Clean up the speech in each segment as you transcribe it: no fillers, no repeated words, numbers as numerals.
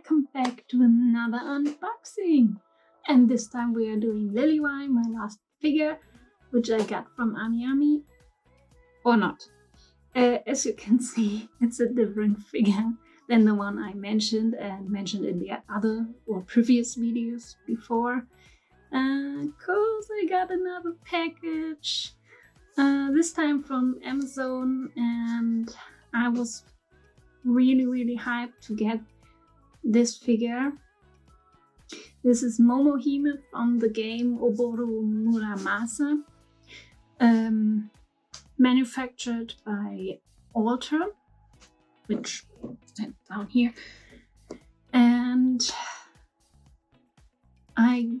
Welcome back to another unboxing, and this time we are doing Lily Wine, my last figure, which I got from AmiAmi, or not. As you can see, it's a different figure than the one I mentioned and mentioned in the other or previous videos before. Cause I got another package, this time from Amazon, and I was really hyped to get this figure. This is Momohime from the game Oboro Muramasa, manufactured by Alter, which stands down here. And I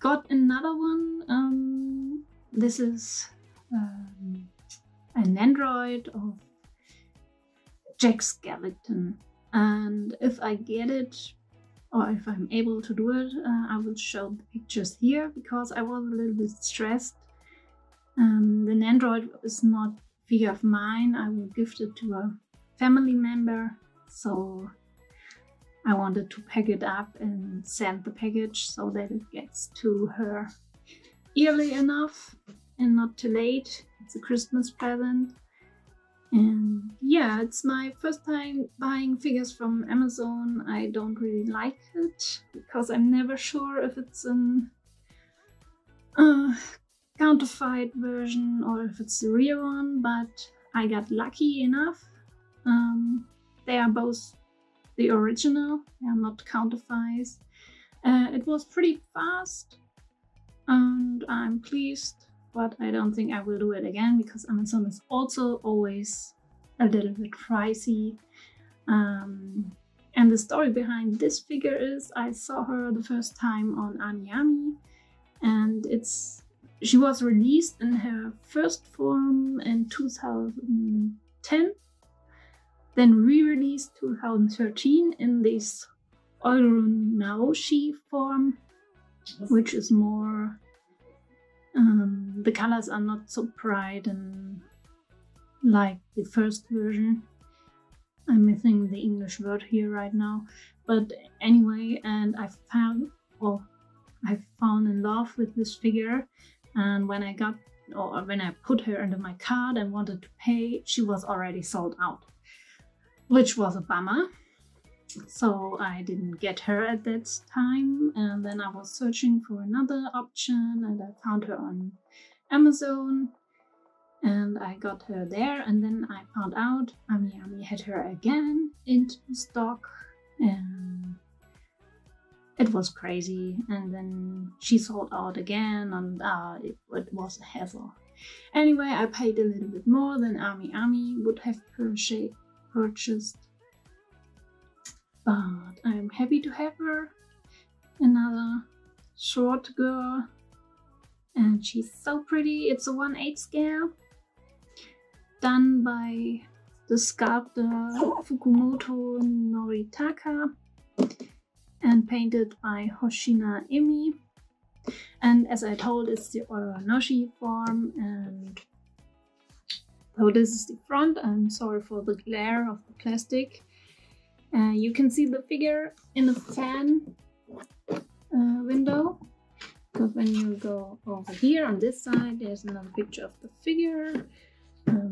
got another one. This is an android of Jack Skeleton. And if I get it, or if I'm able to do it, I will show the pictures here, because I was a little bit stressed. An android is not a figure of mine. I will gift it to a family member, so I wanted to pack it up and send the package so that it gets to her early enough and not too late. It's a Christmas present. And yeah, it's my first time buying figures from Amazon. I don't really like it because I'm never sure if it's an counterfeit version or if it's the real one, but I got lucky enough. They are both the original, they are not counterfeits. It was pretty fast and I'm pleased. But I don't think I will do it again, because Amazon is also always a little bit pricey. And the story behind this figure is, I saw her the first time on AmiAmi, and she was released in her first form in 2010, then re-released 2013 in this Oiran Naoshi form, which is more... the colors are not so bright and like the first version. I'm missing the English word here right now, but anyway, and I found in love with this figure, and when I put her into my cart and wanted to pay, she was already sold out, which was a bummer. So I didn't get her at that time, and then I was searching for another option, and I found her on Amazon and I got her there, and then I found out AmiAmi had her again into stock, and it was crazy, and then she sold out again, and it was a hassle. Anyway, I paid a little bit more than AmiAmi would have purchased. But I'm happy to have her, another short girl, and she's so pretty. It's a 1/8 scale, done by the sculptor Fukumoto Noritaka and painted by Hoshina Emi. And as I told, it's the Oiran Naoshi form, and though this is the front, I'm sorry for the glare of the plastic. You can see the figure in a fan window, because when you go over here on this side, there's another picture of the figure,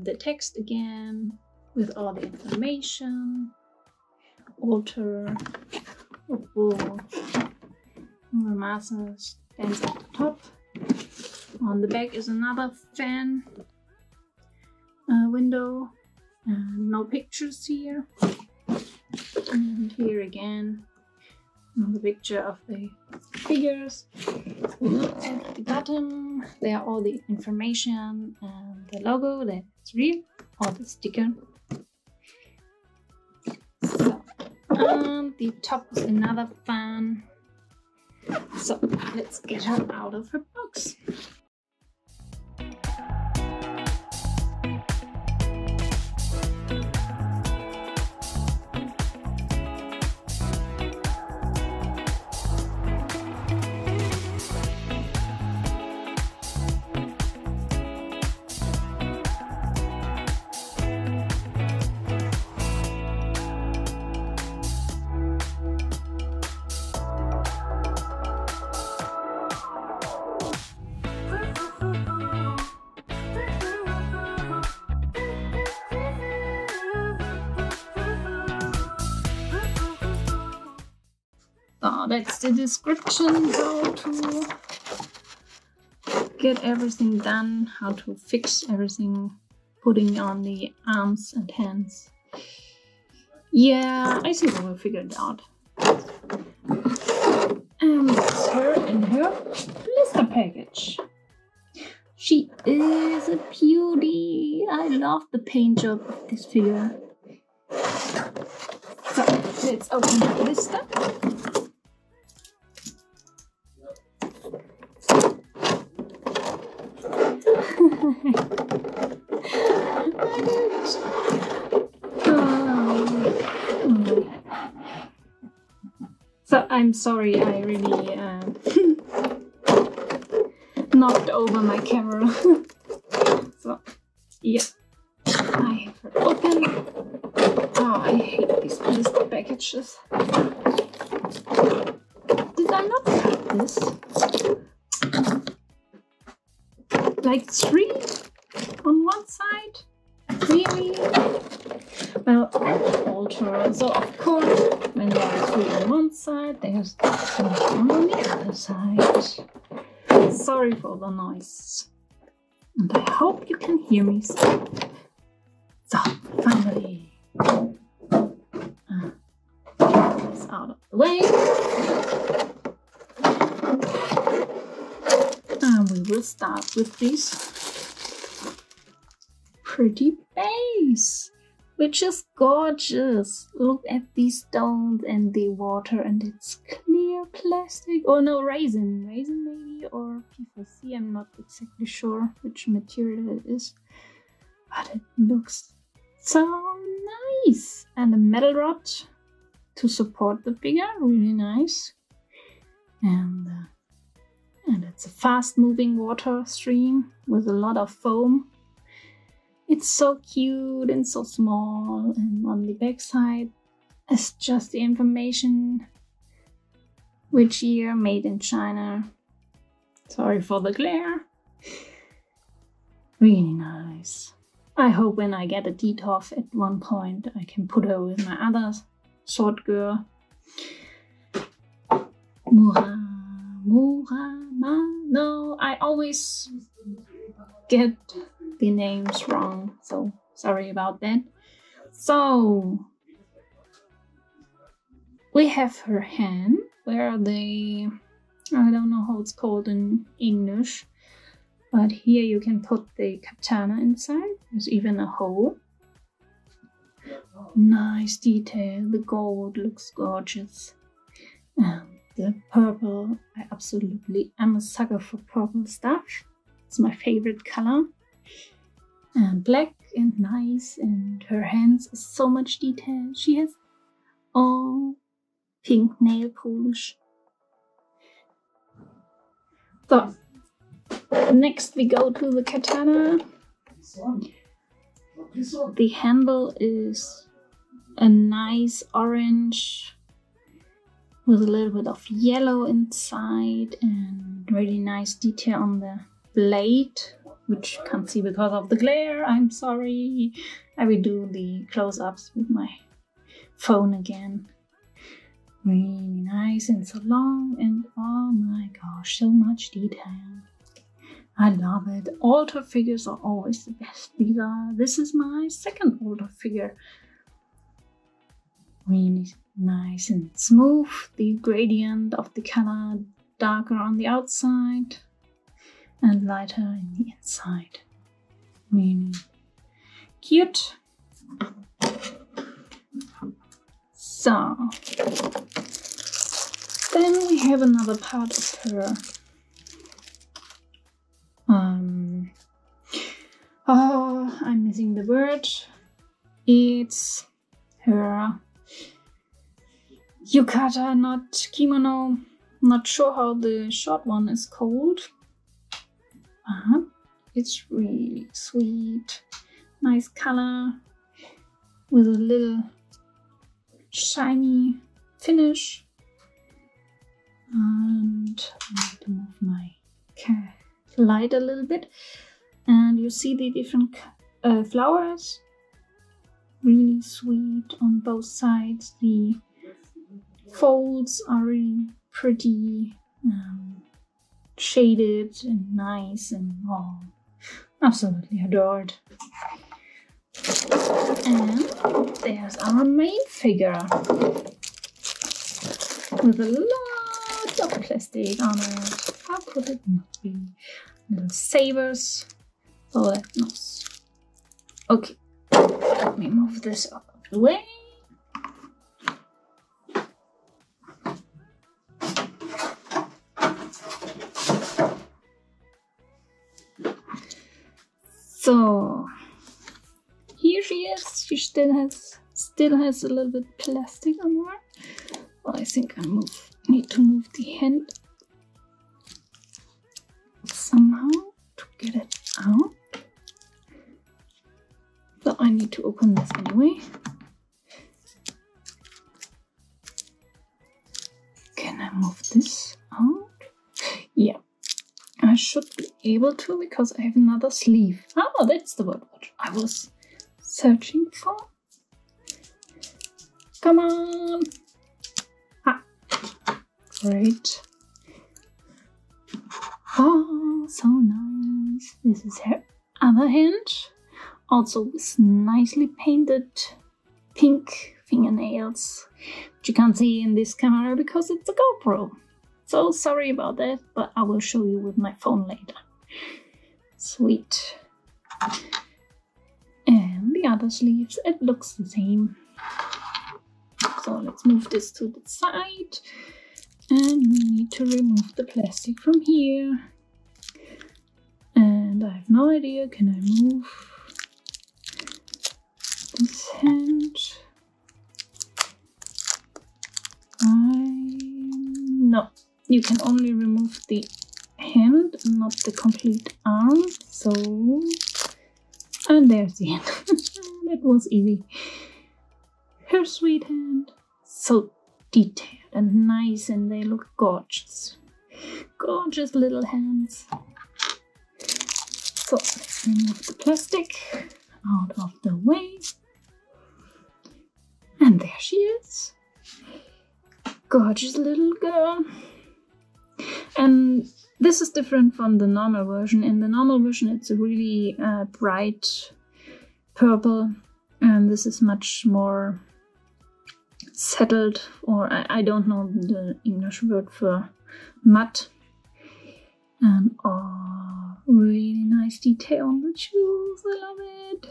the text again with all the information, Alter, Oboro Muramasa stands at the top. On the back is another fan window, no pictures here. And here again, another picture of the figures. At the bottom, there are all the information and the logo that's real, or the sticker. So, and the top is another fan. So, let's get her out of her box. That's the description, how to get everything done, how to fix everything, putting on the arms and hands. Yeah, I think we will figure it out. And it's her and her blister package. She is a beauty. I love the paint job of this figure. So let's open the blister. So I'm sorry, I really knocked over my camera. So yeah, I have her open. Oh, I hate these blister packages. Did I not cut this? Like three on one side? Really? Well, I'm Alter, so of course, when there are three on one side, there's one on the other side. Sorry for the noise. And I hope you can hear me. So, finally. Get this out of the way. And we will start with this pretty base, which is gorgeous. Look at these stones and the water, and it's clear plastic. Oh no, raisin maybe, or PVC. I'm not exactly sure which material it is, but it looks so nice. And a metal rod to support the figure, really nice. And it's a fast-moving water stream with a lot of foam. It's so cute and so small, and on the back side it's just the information, which year, made in China. Sorry for the glare. Really nice. I hope when I get a DTOF at one point I can put her with my other sword girl. No, I always get the names wrong, so sorry about that. So we have her hand where they, I don't know how it's called in English, but here you can put the katana inside. There's even a hole. Nice detail. The gold looks gorgeous. And the purple, I absolutely am a sucker for purple stuff. It's my favorite color. And black and nice, and her hands is so much detail. She has all pink nail polish. So next we go to the katana. The handle is a nice orange with a little bit of yellow inside, and really nice detail on the blade, which you can't see because of the glare. I'm sorry. I will do the close-ups with my phone again. Really nice and so long, and oh my gosh, so much detail. I love it. Alter figures are always the best. This is my second Alter figure. Really nice and smooth. The gradient of the color, darker on the outside and lighter in the inside. Really cute. So then we have another part of her. Oh, I'm missing the word. It's her yukata, not kimono. Not sure how the short one is called. It's really sweet, nice color with a little shiny finish. And I need to move my light a little bit, and you see the different flowers. Really sweet on both sides. The folds are really pretty, shaded and nice and all. Absolutely adored. And there's our main figure with a lot of plastic on it. How could it not be? Little sabers. Oh, that knows. Okay, let me move this out of the way. So here she is. She still has a little bit plastic on her. Well, I think I need to move the hand somehow to get it out. So I need to open this anyway. Can I move this out? Yeah, I should be able to because I have another sleeve. Oh, that's the word watch I was searching for. Come on! Ah, great. Oh, so nice. This is her other hand. Also with nicely painted pink fingernails, which you can't see in this camera because it's a GoPro. So sorry about that, but I will show you with my phone later. Sweet. And the other sleeves, it looks the same. So let's move this to the side. And we need to remove the plastic from here. And I have no idea, can I move this hand? No, you can only remove the hand, not the complete arm. So, and there's the hand. That was easy. Her sweet hand. So detailed and nice, and they look gorgeous. Gorgeous little hands. So let's remove the plastic out of the way. And there she is. Gorgeous little girl. And this is different from the normal version. In the normal version it's a really bright purple, and this is much more settled, or I don't know the English word for matte. And oh, really nice detail on the shoes. I love it.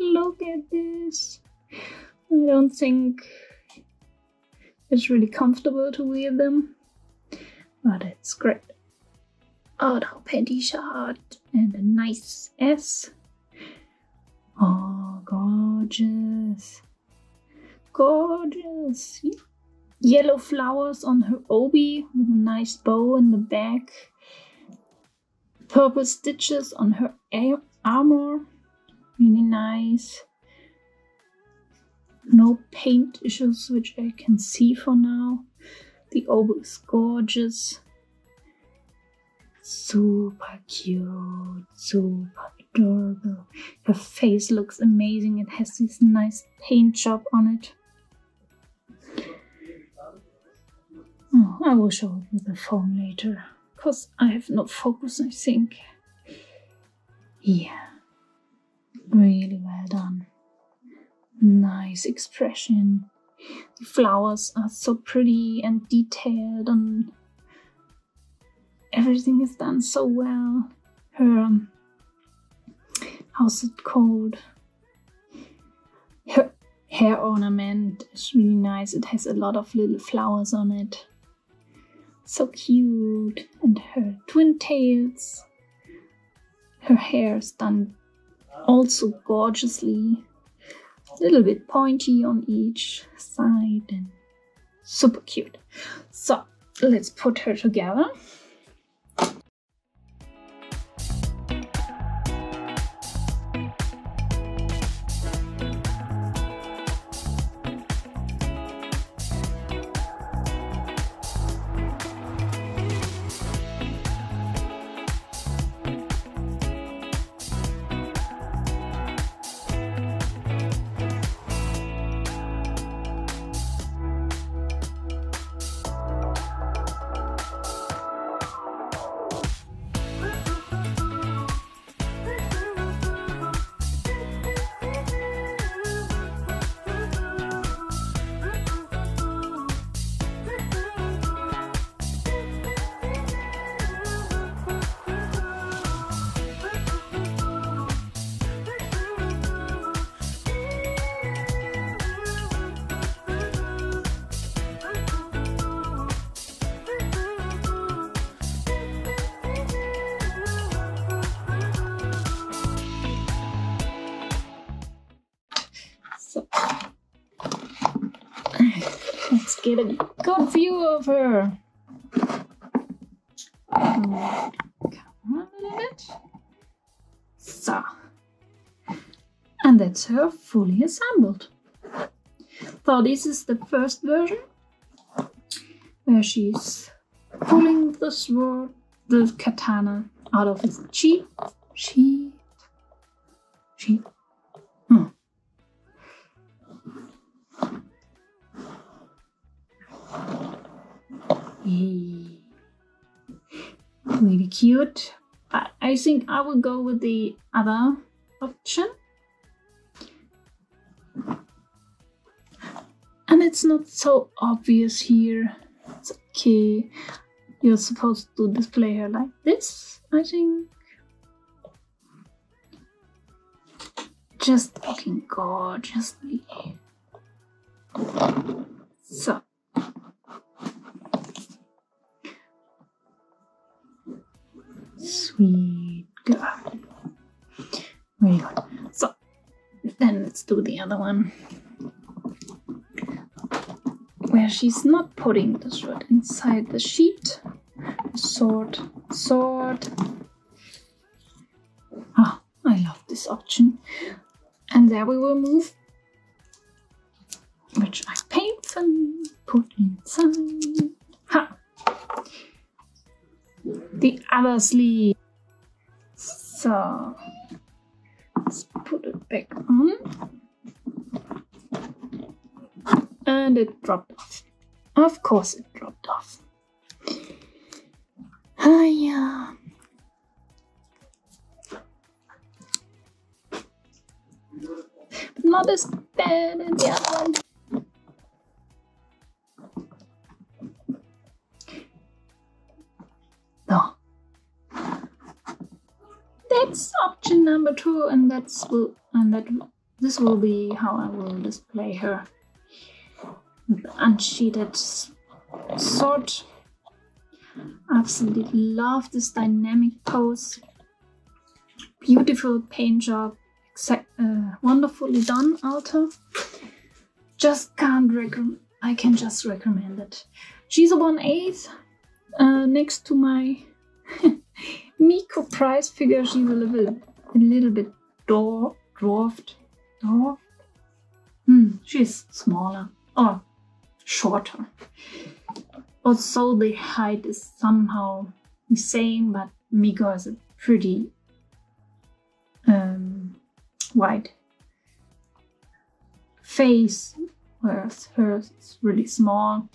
Look at this. I don't think it's really comfortable to wear them, but it's great. Oh, the panty shirt and a nice S. Oh, gorgeous. Gorgeous. Yellow flowers on her obi with a nice bow in the back. Purple stitches on her armor, really nice. No paint issues which I can see for now. The obi is gorgeous. Super cute, super adorable. Her face looks amazing. It has this nice paint job on it. Oh, I will show it with the phone later, because I have no focus, I think. Yeah, really well done. Nice expression. The flowers are so pretty and detailed, and everything is done so well. Her, how's it called? Her hair ornament is really nice. It has a lot of little flowers on it. So cute. And her twin tails. Her hair is done also gorgeously. A little bit pointy on each side and super cute. So let's put her together. get a good view of her. Come on a little bit. So. And that's her fully assembled. So this is the first version, where she's pulling the sword, the katana, out of his cheek. Really cute. I think I will go with the other option. And it's not so obvious here. It's okay. You're supposed to display her like this, I think. Just looking gorgeously. So. Sweet girl. Very good. So, then let's do the other one. Where she's not putting the sword inside the sheet. Sword. Ah, I love this option. And there we will move, which I paint and put inside. Ha! The other sleeve. So, let's put it back on. And it dropped off. Of course it dropped off. Hiya. But not as bad as the other one. No. That's option number 2, and this will be how I will display her. Unsheathed sword. Absolutely love this dynamic pose. Beautiful paint job, wonderfully done, Alter. I can just recommend it. She's a 1/8. Next to my Miko prize figure, she's a little bit dwarfed. She's smaller or shorter. Also, the height is somehow the same, but Miko has a pretty wide face, whereas hers is really small.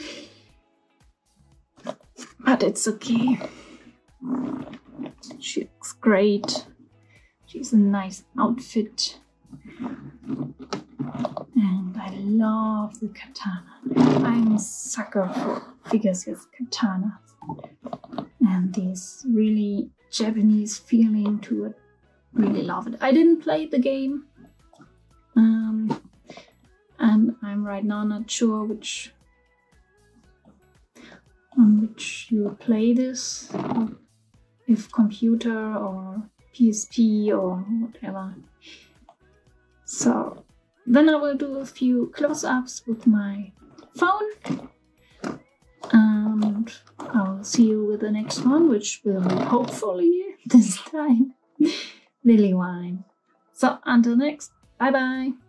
But it's okay. She looks great. She's a nice outfit. And I love the katana. I'm a sucker for figures with katanas. And this really Japanese feeling to it. Really love it. I didn't play the game. And I'm right now not sure on which you play this. If computer or PSP or whatever. So. Then I will do a few close-ups with my phone, and I'll see you with the next one, which will hopefully this time Lily Wine. So until next, bye bye!